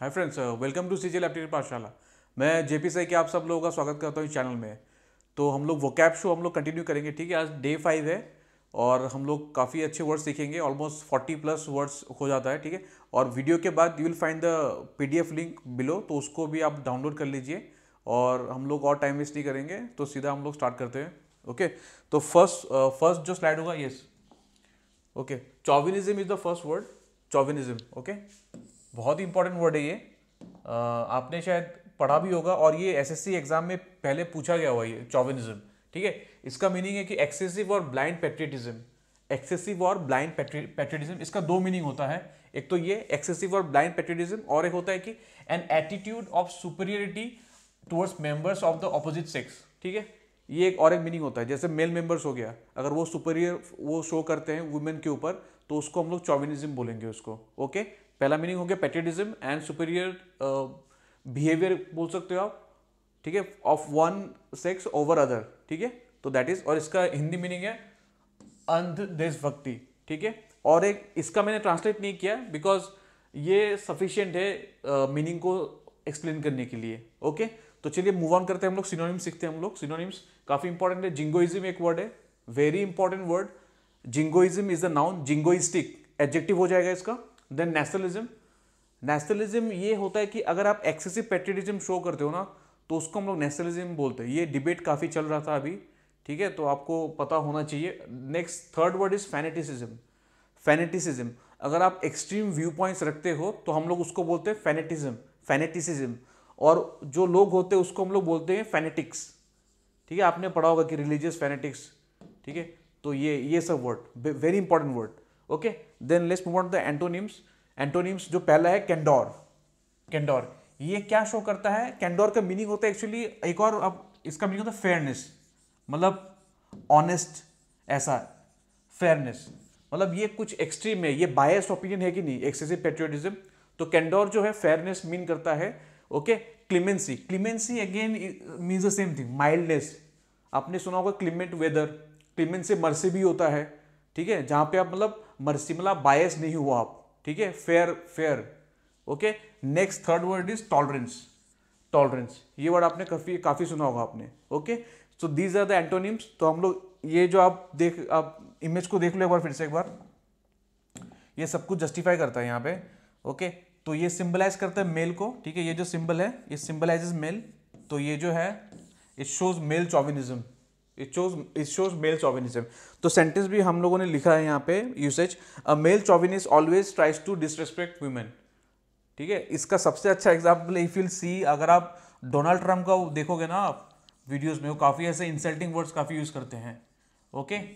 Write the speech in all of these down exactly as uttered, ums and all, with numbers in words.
Hi friends, welcome to CGL library पाठशाला। मैं JP Sai के आप सब लोगों का स्वागत करता हूँ इस चैनल में। तो हम लोग वोकैब शो हम लोग कंटिन्यू करेंगे, ठीक है। आज डे फाइव है और हम लोग काफ़ी अच्छे वर्ड्स सीखेंगे, ऑलमोस्ट फोर्टी प्लस वर्ड्स हो जाता है, ठीक है। और वीडियो के बाद you will find the PDF link below, तो उसको भी आप डाउनलोड कर लीजिए और हम लोग और टाइम वेस्ट नहीं करेंगे, तो सीधा हम लोग स्टार्ट करते हैं। ओके, तो फर्स्ट फर्स्ट जो स्लाइड होगा, yes okay, chauvinism is the first word. Chauvinism, okay, बहुत ही इंपॉर्टेंट वर्ड है ये। आ, आपने शायद पढ़ा भी होगा और ये एसएससी एग्जाम में पहले पूछा गया हुआ ये चॉविनिज्म, ठीक है। इसका मीनिंग है कि एक्सेसिव और ब्लाइंड पैट्रियटिज्म। एक्सेसिव और ब्लाइंड पैट्रियटिज्म, इसका दो मीनिंग होता है। एक तो ये एक्सेसिव और ब्लाइंड पैट्रियटिज्म, और एक होता है कि an attitude of superiority towards members of the opposite sex, ठीक है। ये एक और एक मीनिंग होता है, जैसे मेल मेंबर्स हो गया, अगर वो सुपीरियर वो शो करते हैं वुमेन के ऊपर, तो उसको हम लोग चॉविनिज्म बोलेंगे उसको। ओके, पहला मीनिंग हो गया पैट्रियटिज्म एंड सुपीरियर बिहेवियर बोल सकते हो आप, ठीक है, of one sex over other, ठीक है। तो दैट इज, और इसका हिंदी मीनिंग है अंध देशभक्ति, ठीक है। और एक इसका मैंने ट्रांसलेट नहीं किया बिकॉज ये सफिशिएंट है मीनिंग uh, को एक्सप्लेन करने के लिए। Okay okay? तो चलिए मूव ऑन करते हैं, हम लोग सिनोनिम्स सीखते हैं। हम लोग सिनोनिम्स काफ़ी इंपॉर्टेंट है। जिंगोइज्म एक वर्ड है, very important word. Jingoism is the noun, jingoistic adjective हो जाएगा इसका। देन नेशनलिज्म, नेशनलिज्म ये होता है कि अगर आप एक्सेसिव पैट्रियटिज्म शो करते हो ना, तो उसको हम लोग नेशनलिज्म बोलते हैं। ये डिबेट काफ़ी चल रहा था अभी, ठीक है, तो आपको पता होना चाहिए। Next third word is fanaticism. Fanaticism, अगर आप एक्सट्रीम व्यू पॉइंट्स रखते हो तो हम लोग उसको बोलते हैं फैनेटिज्म, फैनेटिसिज्म। और जो लोग होते हैं उसको हम लोग बोलते हैं फैनेटिक्स, ठीक है। आपने पढ़ा होगा कि रिलीजियस फैनेटिक्स, ठीक है। तो ये ये सब word very important word. Okay, then let's move on the antonyms. Antonyms जो पहला है कैंडोर। कैंडोर ये क्या शो करता है? कैंडोर का मीनिंग होता है एक्चुअली एक और, अब इसका मीनिंग होता है फेयरनेस, मतलब ऑनेस्ट, ऐसा फेयरनेस, मतलब ये कुछ एक्सट्रीम है, ये बायस्ड ओपिनियन है कि नहीं, एक्सेसिव पैट्रियटिज्म। तो कैंडोर जो है फेयरनेस मीन करता है। Okay, clemency, clemency again means the same thing, mildness. आपने सुना होगा क्लीमेंट वेदर, क्लीमेंसी मर्सी भी होता है, ठीक है, जहाँ पे आप मतलब मर्सी मतलब बायस नहीं हुआ आप, ठीक है, fair fair. Okay, next third word is tolerance. Tolerance ये वर्ड आपने काफ़ी काफ़ी सुना होगा आपने। Okay, so these are the antonyms. तो हम लोग ये जो आप देख, आप इमेज को देख लो एक बार फिर से, एक बार ये सब कुछ जस्टिफाई करता है यहाँ पे। ओके okay, तो ये सिंबलाइज करता है मेल को, ठीक है, ये जो सिंबल है ये सिंबलाइजेज मेल। तो ये जो है it shows male chauvinism, it shows it shows male chauvinism. तो सेंटेंस भी हम लोगों ने लिखा है यहाँ पे, usage, a male chauvinist always tries to disrespect women, ठीक है। इसका सबसे अच्छा एग्जाम्पल इफ यू सी, अगर आप डोनाल्ड ट्रम्प का देखोगे ना आप वीडियोज़ में, वो काफ़ी ऐसे इंसल्टिंग वर्ड्स काफ़ी यूज़ करते हैं। Okay okay?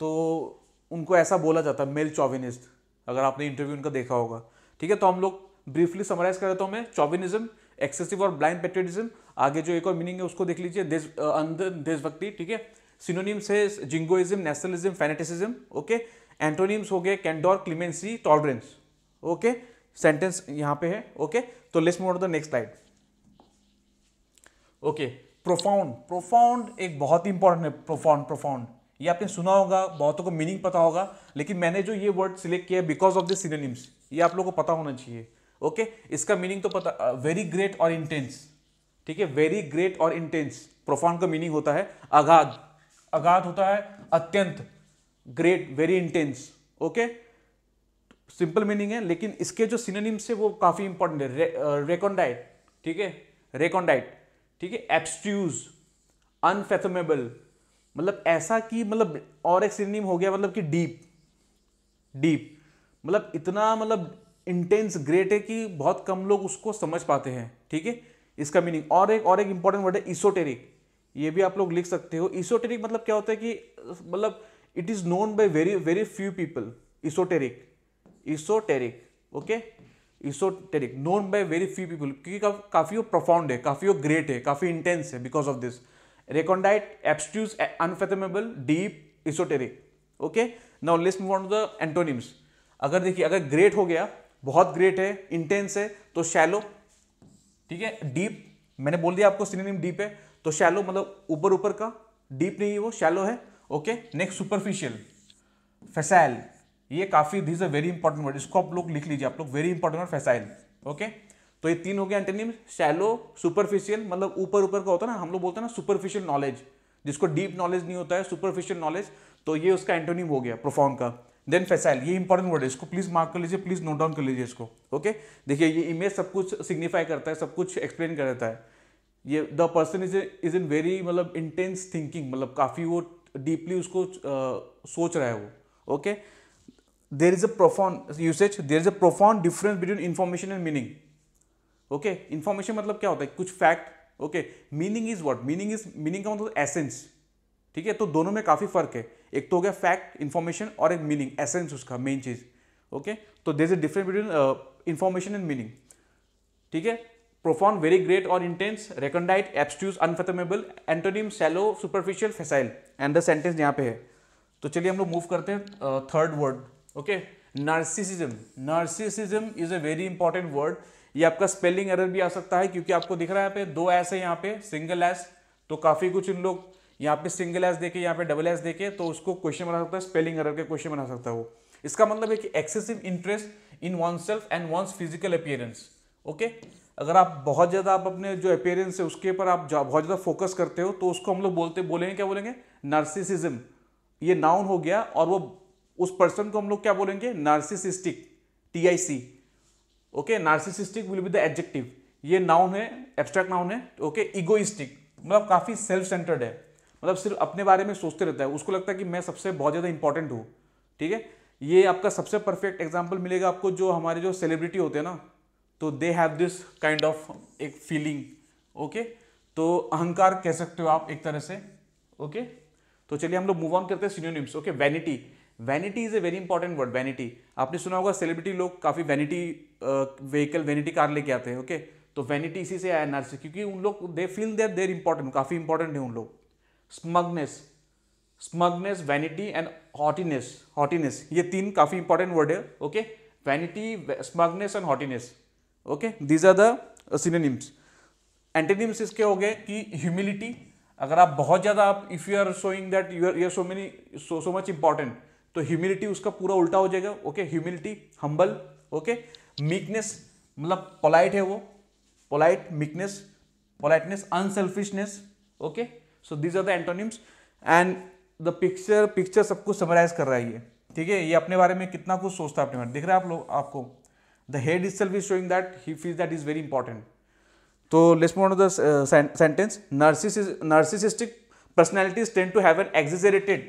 तो उनको ऐसा बोला जाता है मेल चॉविनिस्ट, अगर आपने इंटरव्यू उनका देखा होगा, ठीक है। तो हम लोग ब्रीफली समराइज कर देता हूँ मैं। चॉविनिज्म, एक्सेसिव और ब्लाइंड पैट्रियटिज्म, आगे जो एक और मीनिंग है उसको देख लीजिए, देश अंध देशभक्ति, ठीक है। सिनोनिम्स है jingoism, nationalism, fanaticism. Okay, antonyms हो गए candour, clemency, tolerance. Okay, sentence यहाँ पे है। Okay okay? तो let's move on to the next slide. Okay, profound. Profound एक बहुत ही इंपॉर्टेंट है, प्रोफाउंड। प्रोफाउंड ये आपने सुना होगा, बहुतों को मीनिंग पता होगा, लेकिन मैंने जो ये वर्ड सिलेक्ट किया है बिकॉज ऑफ द सिनोनिम्स, ये आप लोगों को पता होना चाहिए। Okay okay? इसका मीनिंग तो पता, वेरी ग्रेट और इंटेंस, ठीक है, वेरी ग्रेट और इंटेंस। प्रोफाउंड का मीनिंग होता है अगाध, अगाध होता है अत्यंत, great very intense. Okay, simple meaning है, लेकिन इसके जो सिनोनिम्स है वो काफ़ी इंपॉर्टेंट है। रे, रेकॉन्डाइट, ठीक है, रेकॉन्डाइट, ठीक है, एब्स्ट्यूज, अनफैथमेबल, मतलब ऐसा कि, मतलब और एक सिनोनिम हो गया मतलब कि डीप, डीप मतलब इतना मतलब इंटेंस ग्रेट है कि बहुत कम लोग उसको समझ पाते हैं, ठीक है, इसका मीनिंग। और एक और एक इंपॉर्टेंट वर्ड है इसोटेरिक, ये भी आप लोग लिख सकते हो। इसोटेरिक मतलब क्या होता है कि मतलब it is known by very very few people. Esoteric, esoteric, okay, esoteric known by very few people, क्योंकि का, काफ़ी वो प्रोफाउंड है, काफ़ी वो ग्रेट है, काफ़ी इंटेंस है, because of this. Recondite, abstruse, unfathomable, deep, esoteric. Okay, now let's move on to the antonyms. अगर देखिए, अगर ग्रेट हो गया, बहुत ग्रेट है, इंटेंस है, तो शैलो, ठीक है। डीप मैंने बोल दिया आपको सिनोनिम डीप है, तो शैलो मतलब ऊपर ऊपर का, डीप नहीं है वो, शैलो है। ओके, नेक्स्ट सुपरफिशियल, फैसाइल, ये काफ़ी, this a very important word, इसको आप लोग लिख लीजिए आप लोग, very important word facile. Okay, तो ये तीन हो गया एंटोनिम। शैलो, सुपरफिशियल मतलब ऊपर ऊपर का होता है ना, हम लोग बोलते हैं ना सुपरफिशियल नॉलेज, जिसको डीप नॉलेज नहीं होता है सुपरफिशियल नॉलेज, तो ये उसका एंटोनिम हो गया प्रोफाउंड का। देन फेसाइल, ये इंपॉर्टेंट वर्ड है, इसको प्लीज मार्क कर लीजिए, प्लीज नोट डाउन कर लीजिए इसको। ओके देखिए ये इमेज सब कुछ सिग्निफाई करता है, सब कुछ एक्सप्लेन कर देता है। ये the person is is in very मतलब इंटेंस थिंकिंग, मतलब काफ़ी वो डीपली उसको आ, सोच रहा है वो। Okay there is a profound usage, there is a profound difference between information and meaning. Okay information मतलब क्या होता है, कुछ fact. Okay meaning is what, meaning is meaning का मतलब एसेंस, ठीक है। तो दोनों में काफ़ी फर्क है, एक तो हो गया फैक्ट इन्फॉर्मेशन और एक मीनिंग एसेंस उसका मेन चीज। ओके तो there is a difference between information and meaning, ठीक है। प्रोफाउंड, वेरी ग्रेट और intense, recondite, abstruse, unfathomable, antonym shallow, superficial, facile, and the sentence यहाँ पे है। तो चलिए हम लोग मूव करते हैं third word. Okay narcissism, narcissism is a very important word. ये आपका स्पेलिंग एरर भी आ सकता है, क्योंकि आपको दिख रहा है यहाँ पे दो एस है, यहाँ पे सिंगल एस, तो काफी कुछ इन लोग यहाँ पे सिंगल एस देके यहाँ पे डबल एस देके तो उसको क्वेश्चन बना सकता है, स्पेलिंग एरर के क्वेश्चन बना सकता है वो। इसका मतलब है कि excessive interest in oneself and one's physical appearance. Okay अगर आप बहुत ज़्यादा आप अपने जो अपीयरेंस है उसके ऊपर आप बहुत ज़्यादा फोकस करते हो तो उसको हम लोग बोलते बोलेंगे क्या बोलेंगे, नार्सिसिज्म। ये नाउन हो गया और वो उस पर्सन को हम लोग क्या बोलेंगे, narcissistic, T I C. Okay narcissistic will be the adjective. ये नाउन है, एब्स्ट्रैक्ट नाउन है। ओके इगोइस्टिक मतलब काफ़ी सेल्फ सेंटर्ड है, मतलब सिर्फ अपने बारे में सोचते रहता है, उसको लगता है कि मैं सबसे बहुत ज़्यादा इंपॉर्टेंट हूँ, ठीक है। ये आपका सबसे परफेक्ट एग्जाम्पल मिलेगा आपको जो हमारे जो सेलिब्रिटी होते हैं ना, तो they have this kind of एक फीलिंग। ओके तो अहंकार कह सकते हो आप एक तरह से। Okay okay? तो चलिए हम लोग मूव ऑन करते हैं synonyms. Okay vanity, vanity is a very important word. Vanity आपने सुना होगा, सेलिब्रिटी लोग काफ़ी वैनिटी व्हीकल वैनिटी कार लेके आते हैं। Okay okay? तो वैनिटी इसी से आया, नार्सिसिज्म, क्योंकि उन लोग they feel there there important, काफ़ी इंपॉर्टेंट है उन लोग। Smugness, smugness, vanity and haughtiness, haughtiness ये तीन काफ़ी इंपॉर्टेंट वर्ड है। Okay vanity, smugness and haughtiness. Okay these are the synonyms. Antonyms इसके हो गए कि ह्यूमिलिटी, अगर आप बहुत ज़्यादा आप if you are showing that you are you are so many so so much important, तो ह्यूमिलिटी उसका पूरा उल्टा हो जाएगा। Okay humility humble. Okay meekness मतलब पोलाइट है वो, polite, meekness, politeness, unselfishness. Okay so these are the antonyms and the picture picture सब कुछ समराइज कर रहा है ये, ठीक है। ये अपने बारे में कितना कुछ सोचता है अपने बारे में, दिख रहा है आप लोग आपको। The head itself is showing that he feels that is very important. So let's move on to the uh, sen sentence. Narcissi narcissistic personalities tend to have an exaggerated,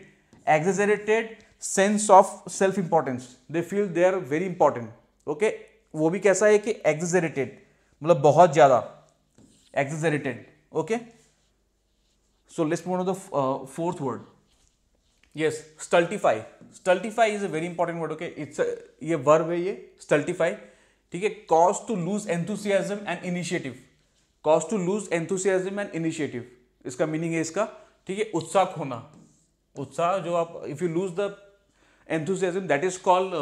exaggerated sense of self-importance. They feel they are very important. Okay, वो भी कैसा है कि exaggerated, मतलब बहुत ज़्यादा exaggerated. Okay. So let's move on to the uh, fourth word. Yes stultify, stultify is a very important word. Okay it's ये verb है ये स्टल्टिफाई, ठीक है। Cause to lose enthusiasm and initiative, cause to lose enthusiasm and initiative इसका meaning है इसका, ठीक है। उत्साह खोना, उत्साह जो आप if you lose the enthusiasm that is called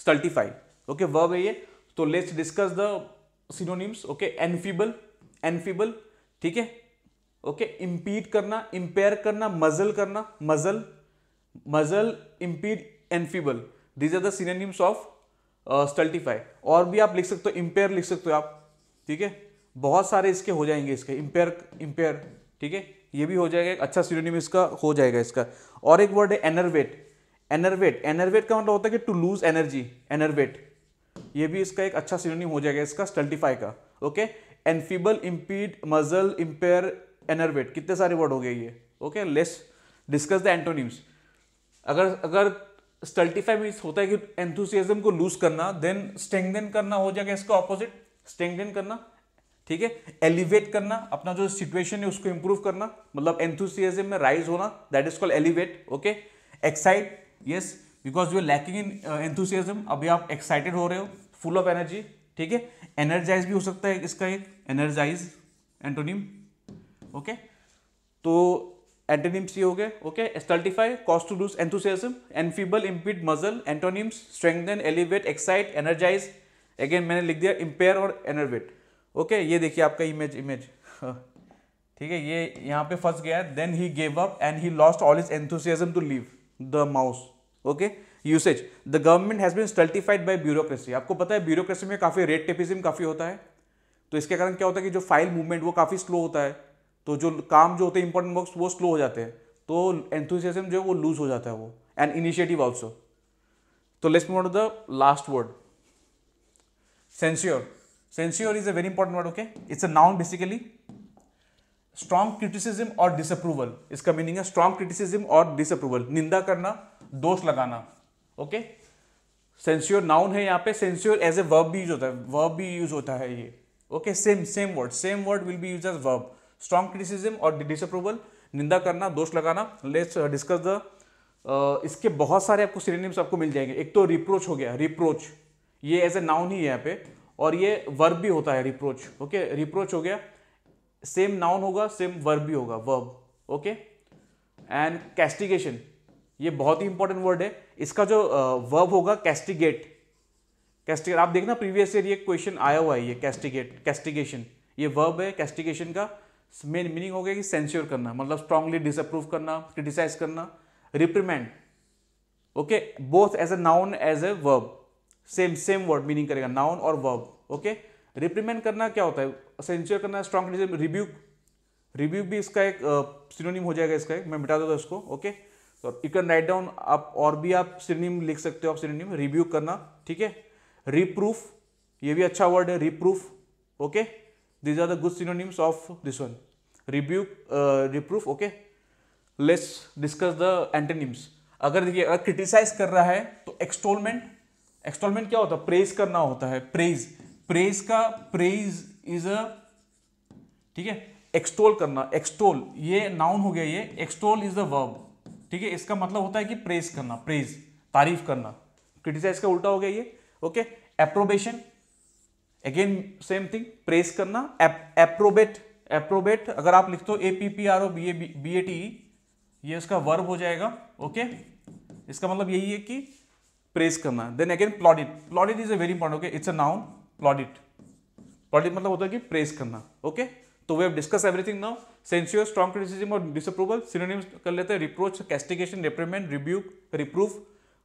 stultify. Okay verb है ये। तो let's discuss the synonyms. Okay enfeeble, enfeeble, ठीक है। ओके इम्पीड करना, इम्पेयर करना, मजल करना, muzzle, muzzle, impede, enfeeble, these are the synonyms of stultify. और भी आप लिख सकते हो, इम्पेयर लिख सकते हो आप, ठीक है। बहुत सारे इसके हो जाएंगे इसके, इम्पेयर, इम्पेयर, ठीक है। ये भी हो जाएगा, अच्छा सिनोनिम इसका हो जाएगा इसका। और एक वर्ड है एनर्वेट, एनर्वेट, एनर्वेट का मतलब होता है कि टू लूज एनर्जी, एनर्वेट, ये भी इसका एक अच्छा सिनोनिम हो जाएगा इसका स्टल्टिफाई का। Okay enfeeble, impede, muzzle, impair, enervate, कितने सारे वर्ड हो गए ये। Okay let's discuss the antonyms. अगर अगर स्टल्टिफाई मीन्स होता है कि एंथुसियाज्म को लूज करना, देन स्ट्रेंथन करना हो जाएगा इसका ऑपोजिट, स्ट्रेंथन करना, ठीक है। एलिवेट करना, अपना जो सिचुएशन है उसको इंप्रूव करना, मतलब एंथुसियाज्म में राइज होना, that is called elevate. Okay excite, yes because you are lacking in enthusiasm, अभी आप एक्साइटेड हो रहे हो, फुल ऑफ एनर्जी, ठीक है। एनर्जाइज भी हो सकता है इसका एक, एनर्जाइज एंटोनिम। ओके तो एंटोनिम्स ये हो गए। Okay stultify, cause to lose enthusiasm, enfeeble, impede, muzzle, antonyms strengthen, elevate, excite, energize, again मैंने लिख दिया इम्पेयर और एनर्वेट। ओके ये देखिए आपका इमेज, इमेज ठीक है, ये यहाँ पे फंस गया है। Then he gave up and he lost all his enthusiasm to leave the mouse. Okay usage, the government has been stultified by bureaucracy. आपको पता है ब्यूरोक्रेसी में काफ़ी रेड टेपिज्म काफ़ी होता है, तो इसके कारण क्या होता है कि जो फाइल मूवमेंट वो काफ़ी स्लो होता है, तो जो काम जो होते हैं इंपॉर्टेंट वर्क्स वो स्लो हो जाते हैं, तो एंथुसियाज्म जो है वो लूज हो जाता है वो, एंड इनिशिएटिव ऑल्सो। तो let's move on to the last word, censure. Censure is a very important word, okay, it's a noun basically. Strong criticism और डिसअप्रूवल, इसका मीनिंग है स्ट्रॉन्ग क्रिटिसिज्म और डिसअप्रूवल, निंदा करना, दोष लगाना, ओके। सेंस्योर नाउन है यहाँ पे, सेंस्योर एज ए वर्ब भी यूज होता है, वर्ब भी यूज होता है ये, okay. Same same word, same word will be use as verb. Strong criticism और डिसअप्रूवल, निंदा करना, दोष लगाना। लेट्स डिस्कस द इसके बहुत सारे आपको सिनोनिम्स आपको मिल जाएंगे। एक तो रिप्रोच हो गया, रिप्रोच ये एज ए नाउन ही है यहाँ पे, और ये वर्ब भी होता है रिप्रोच, ओके। रिप्रोच हो गया, सेम नाउन होगा, सेम वर्ब भी होगा, वर्ब, ओके। एंड कैस्टिगेशन, ये बहुत ही इंपॉर्टेंट वर्ड है, इसका जो वर्ब uh, होगा कैस्टिगेट। कैस्टिगेट आप देखना प्रीवियस ईयर ये क्वेश्चन आया हुआ है, ये कैस्टिगेट, कैस्टिगेशन ये वर्ब है। कैस्टिगेशन का मेन मीनिंग हो गया कि सेंस्योर करना, मतलब स्ट्रांगली डिसअप्रूव करना, क्रिटिसाइज करना। Reprimand, okay, both as a noun as a verb, same same word meaning करेगा, नाउन और वर्ब, ओके। रिप्रिमेंड करना क्या होता है, सेंस्योर करना, स्ट्रांग क्रिटिसिज्म, रिब्यूक, रिब्यूक भी इसका एक सिनोनिम uh, हो जाएगा इसका, एक मैं मिटा दूंगा इसको, ओके। तो यू कैन राइट डाउन, आप और भी आप सिनोनिम लिख सकते हो, आप सिनोनिम रिब्यूक करना, ठीक है। रिप्रूफ, ये भी अच्छा वर्ड है, reproof, okay. These are the good synonyms of this one, rebuke, reproof, okay. Let's discuss the antonyms. अगर देखिए, अगर क्रिटिसाइज कर रहा है तो एक्सटोलमेंट, एक्सटोलमेंट क्या होता है, प्रेज करना होता है, प्रेज, प्रेज का, प्रेज इज अ, ठीक है। एक्सटोल करना, एक्सटोल ये नाउन हो गया, ये एक्सटोल इज द वर्ब, ठीक है। इसका मतलब होता है कि प्रेज करना, प्रेज, तारीफ करना, क्रिटिसाइज का उल्टा हो गया ये, okay. Approbation, again same thing, praise करना, एप्रोबेट, एप्रोबेट अगर आप लिखते हो A P P R O B A T E टी ई, ये इसका वर्ब हो जाएगा, ओके। इसका मतलब यही है कि प्रेज करना। Then again plaudit, plaudit is a very important, okay, it's a noun, plaudit, plaudit मतलब होता है कि प्रेज करना, ओके। तो we have discuss everything now, censure, strong criticism और डिसअप्रूवल, सिनोनिम्स कर लेते हैं, reproach, castigation, reprimand, rebuke, reproof,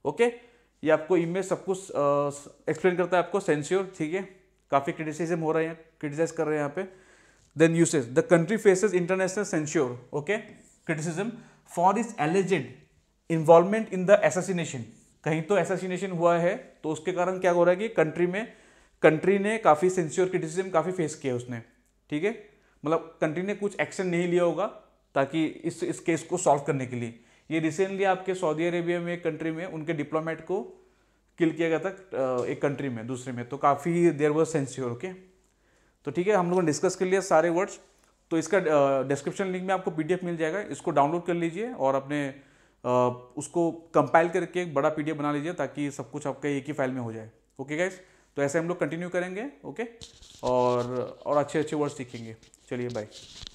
okay. ये आपको इमेज सब कुछ एक्सप्लेन करता है आपको सेंस्योर, ठीक है। काफ़ी क्रिटिसिज्म हो रहे हैं, क्रिटिसाइज कर रहे हैं यहाँ पे। Then usage, the country faces international censure, okay, criticism for is alleged involvement in the assassination. कहीं तो एसेसिनेशन हुआ है, तो उसके कारण क्या हो रहा है कि कंट्री में, कंट्री ने काफ़ी सेंस्योर, क्रिटिसिज्म काफ़ी फेस किया उसने, ठीक है। मतलब कंट्री ने कुछ एक्शन नहीं लिया होगा ताकि इस इस केस को सॉल्व करने के लिए। ये रिसेंटली आपके सऊदी अरेबिया में एक कंट्री में उनके डिप्लोमेट को किल किया गया था, एक कंट्री में, दूसरे में, तो काफ़ी देयर वाज सेंस्योर, ओके। तो ठीक है, हम लोगों ने डिस्कस कर लिया सारे वर्ड्स। तो इसका डिस्क्रिप्शन लिंक में आपको पीडीएफ मिल जाएगा, इसको डाउनलोड कर लीजिए और अपने उसको कंपाइल करके एक बड़ा पीडीएफ बना लीजिए ताकि सब कुछ आपका एक ही फाइल में हो जाए, ओके गाइज। तो ऐसे हम लोग कंटिन्यू करेंगे, ओके, और और अच्छे अच्छे वर्ड्स सीखेंगे। चलिए, बाय।